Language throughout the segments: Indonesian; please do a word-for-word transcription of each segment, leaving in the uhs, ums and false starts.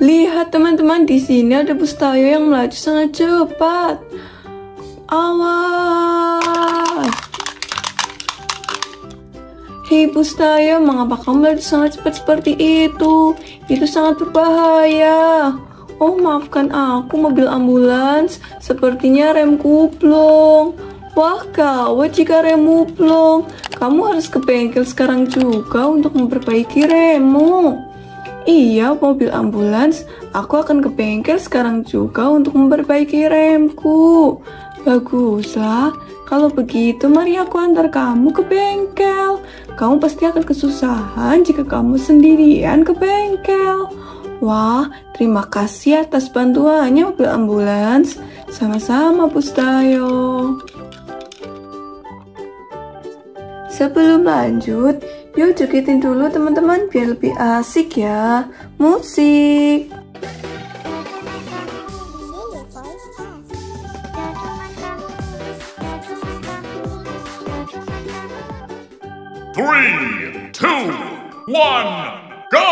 Lihat teman-teman, di sini ada bus Tayo yang melaju sangat cepat. Awas! Hei bus Tayo, mengapa kamu melaju sangat cepat seperti itu? Itu sangat berbahaya. Oh, maafkan aku mobil ambulans, sepertinya remku blong. Wah gawat jika remmu blong. Kamu harus ke bengkel sekarang juga untuk memperbaiki remmu. Iya mobil ambulans, aku akan ke bengkel sekarang juga untuk memperbaiki remku. Baguslah, kalau begitu mari aku antar kamu ke bengkel. Kamu pasti akan kesusahan jika kamu sendirian ke bengkel. Wah, terima kasih atas bantuannya mobil ambulans. Sama-sama Bus Tayo. Sebelum lanjut, yuk jogetin dulu teman-teman biar lebih asik ya. Musik. three, two, one, go!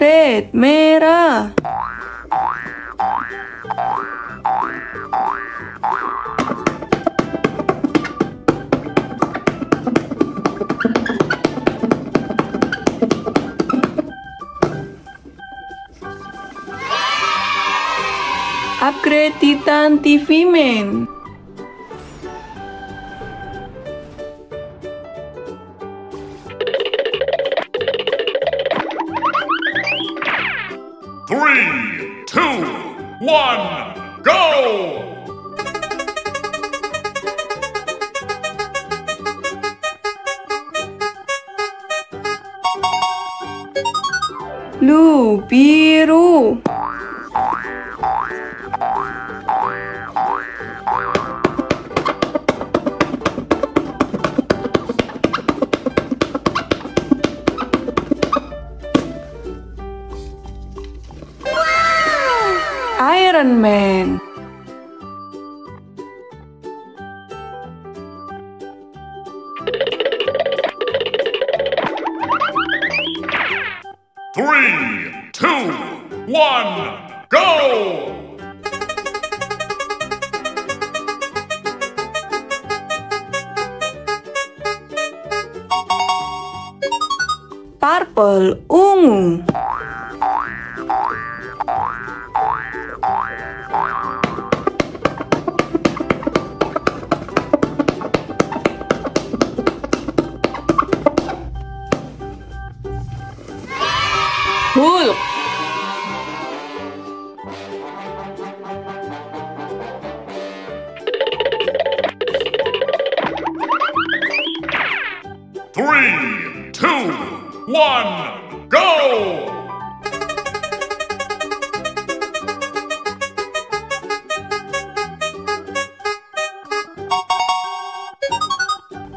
Red, merah. Upgrade Titan T V Man. three, two, one, go! Blue, biru. Iron Man. three, two, one, go! Purple, ungu. Hulk. three, two, one, go!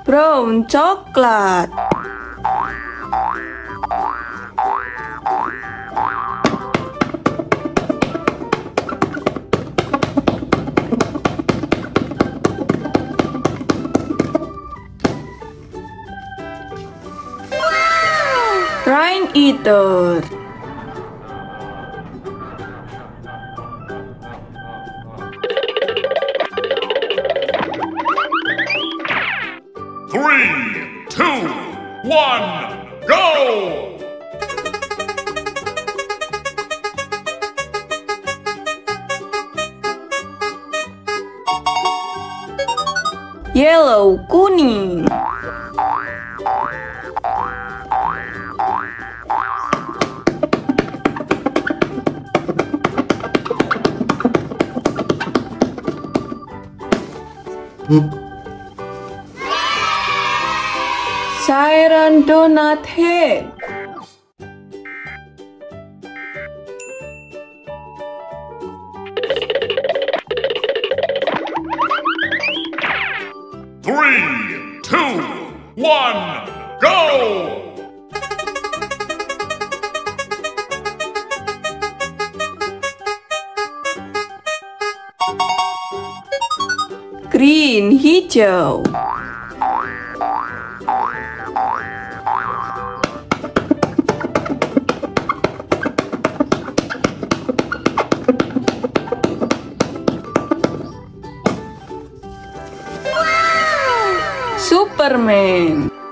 Brown coklat. Rain Eater. three, two, one, go! Yellow, kuning. Siren Donut Head. three, two, one, go! Green. Green, hijau. Superman.